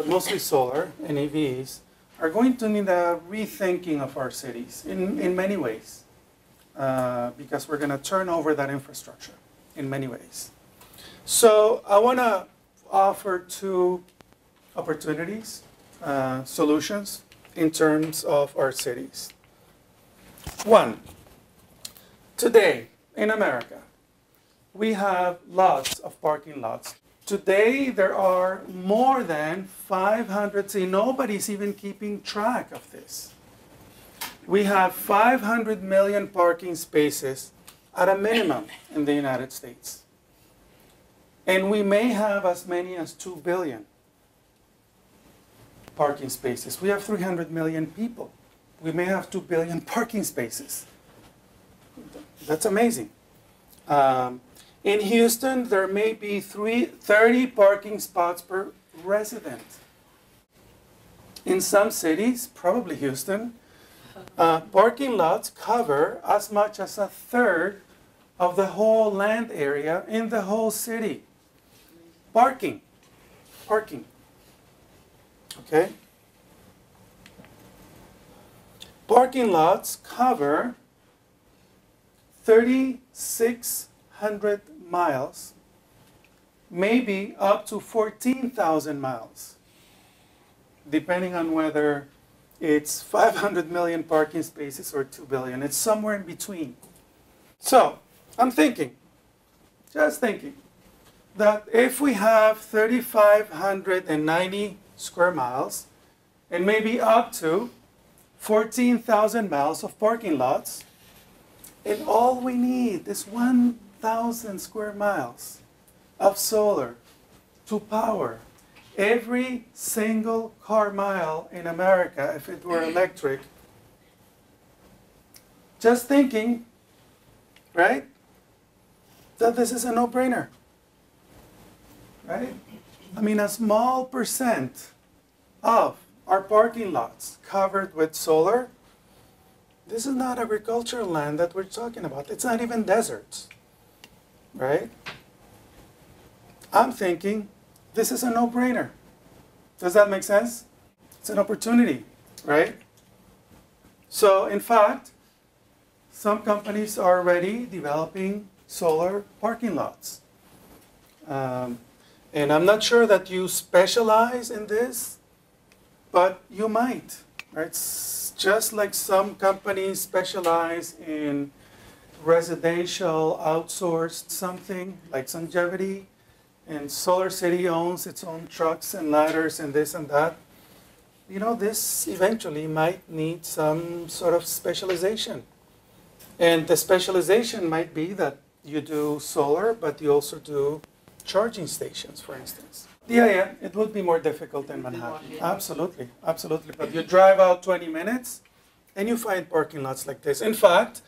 but mostly solar and EVs, are going to need a rethinking of our cities in many ways, because we're going to turn over that infrastructure in many ways. So I want to offer two opportunities, solutions in terms of our cities. One, today in America, we have lots of parking lots. Today, there are more than 500, see, nobody's even keeping track of this. We have 500 million parking spaces at a minimum in the United States. And we may have as many as 2 billion parking spaces. We have 300 million people. We may have 2 billion parking spaces. That's amazing. In Houston, there may be 30 parking spots per resident. In some cities, probably Houston, parking lots cover as much as a third of the whole land area in the whole city. Parking, okay? Parking lots cover 3,600 miles, maybe up to 14,000 miles, depending on whether it's 500 million parking spaces or 2 billion. It's somewhere in between. So I'm thinking, just thinking, that if we have 3,590 square miles and maybe up to 14,000 miles of parking lots, and all we need is 1,000 square miles of solar to power every single car mile in America if it were electric. Just thinking, right, that this is a no-brainer, right? I mean, a small percent of our parking lots covered with solar. This is not agricultural land that we're talking about. It's not even deserts, right? I'm thinking this is a no-brainer. Does that make sense? It's an opportunity, right? So in fact, some companies are already developing solar parking lots. And I'm not sure that you specialize in this, but you might, right? Just like some companies specialize in residential outsourced something like Sungevity, and Solar City owns its own trucks and ladders and this and that, you know, this eventually might need some sort of specialization. And the specialization might be that you do solar, but you also do charging stations, for instance. Yeah, it would be more difficult than Manhattan. Absolutely, absolutely. But you drive out 20 minutes and you find parking lots like this. In fact,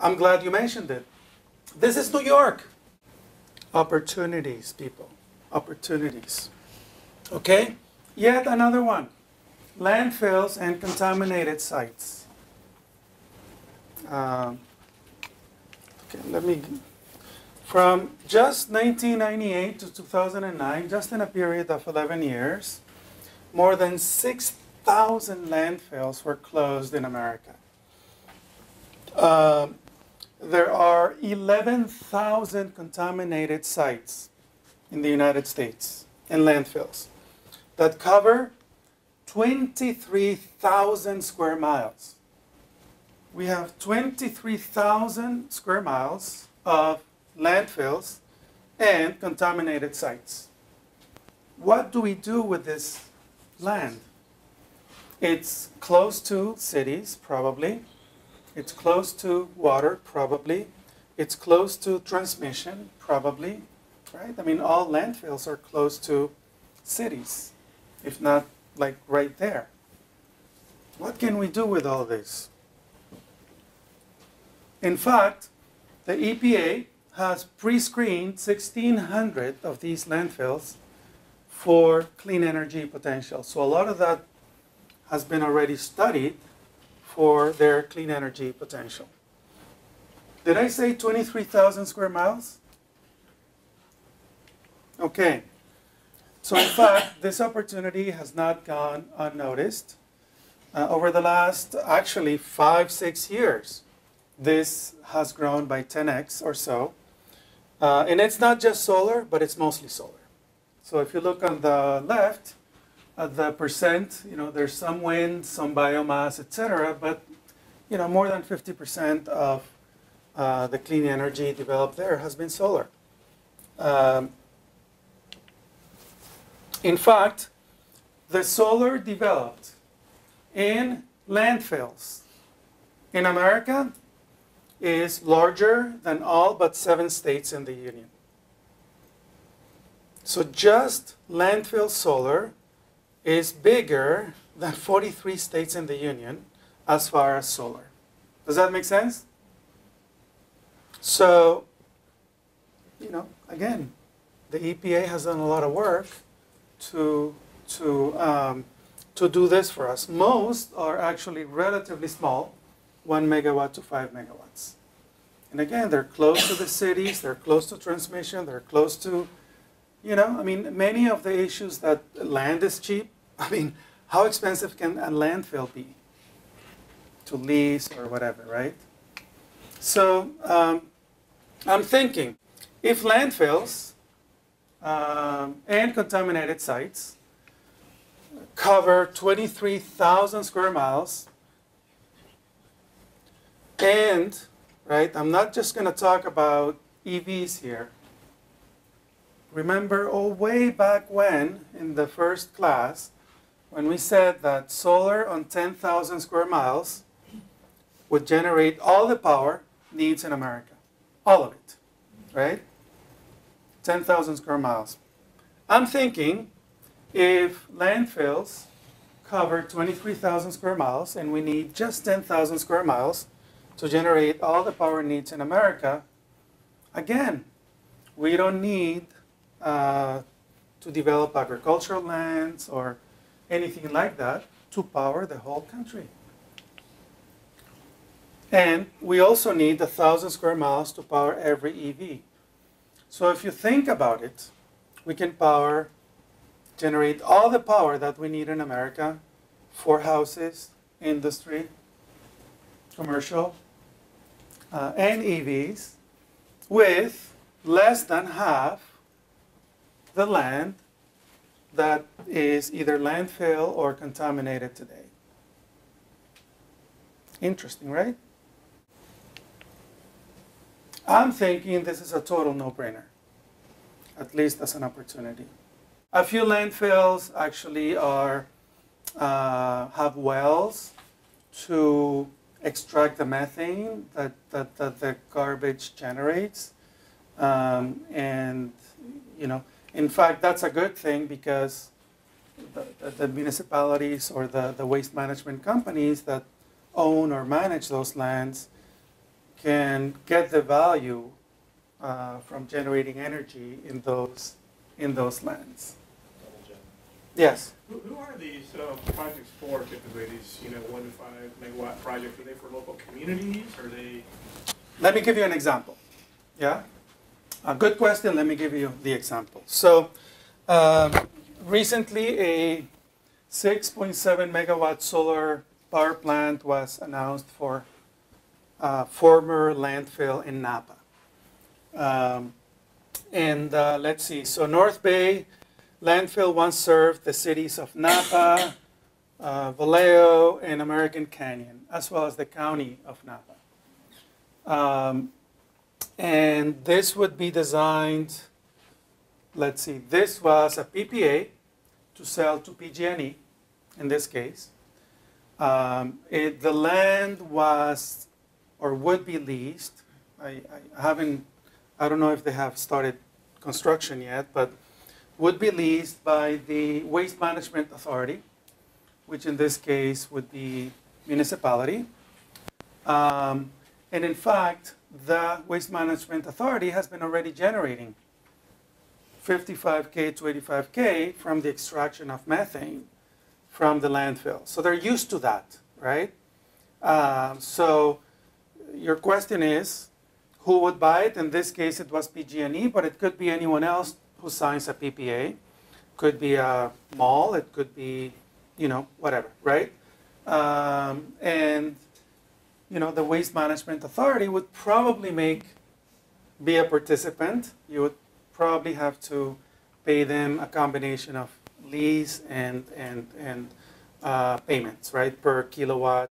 I'm glad you mentioned it. This is New York. Opportunities, people. Opportunities. Okay? Yet another one. Landfills and contaminated sites. Okay, let me... From just 1998 to 2009, just in a period of 11 years, more than 6,000 landfills were closed in America. There are 11,000 contaminated sites in the United States and landfills that cover 23,000 square miles. We have 23,000 square miles of landfills and contaminated sites. What do we do with this land? It's close to cities, probably. It's close to water, probably. It's close to transmission, probably, right? I mean, all landfills are close to cities, if not like right there. What can we do with all this? In fact, the EPA has pre-screened 1,600 of these landfills for clean energy potential. So a lot of that has been already studied for their clean energy potential. Did I say 23,000 square miles? Okay. So in fact, this opportunity has not gone unnoticed. Over the last, actually, 5-6 years, this has grown by 10x or so. And it's not just solar, but it's mostly solar. So if you look on the left, at the percent, you know, there's some wind, some biomass, etc. But, you know, more than 50% of the clean energy developed there has been solar. In fact, the solar developed in landfills in America is larger than all but 7 states in the union. So just landfill solar is bigger than 43 states in the union as far as solar. Does that make sense? So, you know, again, the EPA has done a lot of work to do this for us. Most are actually relatively small, 1 megawatt to 5 megawatts. And again, they're close to the cities, they're close to transmission, they're close to, you know, I mean, many of the issues that land is cheap. I mean, how expensive can a landfill be to lease or whatever, right? So I'm thinking, if landfills and contaminated sites cover 23,000 square miles, and, right, I'm not just going to talk about EVs here. Remember, oh, way back when, in the first class, when we said that solar on 10,000 square miles would generate all the power needs in America. All of it, right? 10,000 square miles. I'm thinking if landfills cover 23,000 square miles and we need just 10,000 square miles to generate all the power needs in America, again, we don't need to develop agricultural lands or anything like that to power the whole country. And we also need 1,000 square miles to power every EV. So if you think about it, we can generate all the power that we need in America for houses, industry, commercial, and EVs with less than half the land that is either landfill or contaminated today. Interesting, right? I'm thinking this is a total no-brainer, at least as an opportunity. A few landfills actually are, have wells to extract the methane that the garbage generates. And, you know, in fact, that's a good thing because the municipalities or the waste management companies that own or manage those lands can get the value from generating energy in those lands. Yes. Who are these projects for typically? These, you know, 1 to 5 megawatt projects? Are they for local communities? Or are they? Let me give you an example. Yeah. A good question. Let me give you the example. So recently a 6.7 megawatt solar power plant was announced for a former landfill in Napa. Let's see. So North Bay landfill once served the cities of Napa, Vallejo, and American Canyon, as well as the county of Napa. And this would be designed, let's see, this was a PPA to sell to PG&E in this case. The land was or would be leased. I don't know if they have started construction yet, but would be leased by the Waste Management Authority, which in this case would be municipality. And in fact, the Waste Management Authority has been already generating 55K to 85K from the extraction of methane from the landfill. So they're used to that, right? So your question is, who would buy it? In this case, it was PG&E, but it could be anyone else who signs a PPA. could be a mall, it could be, you know, whatever, right? And, you know, the Waste Management Authority would probably be a participant. You would probably have to pay them a combination of lease and payments, right, per kilowatt.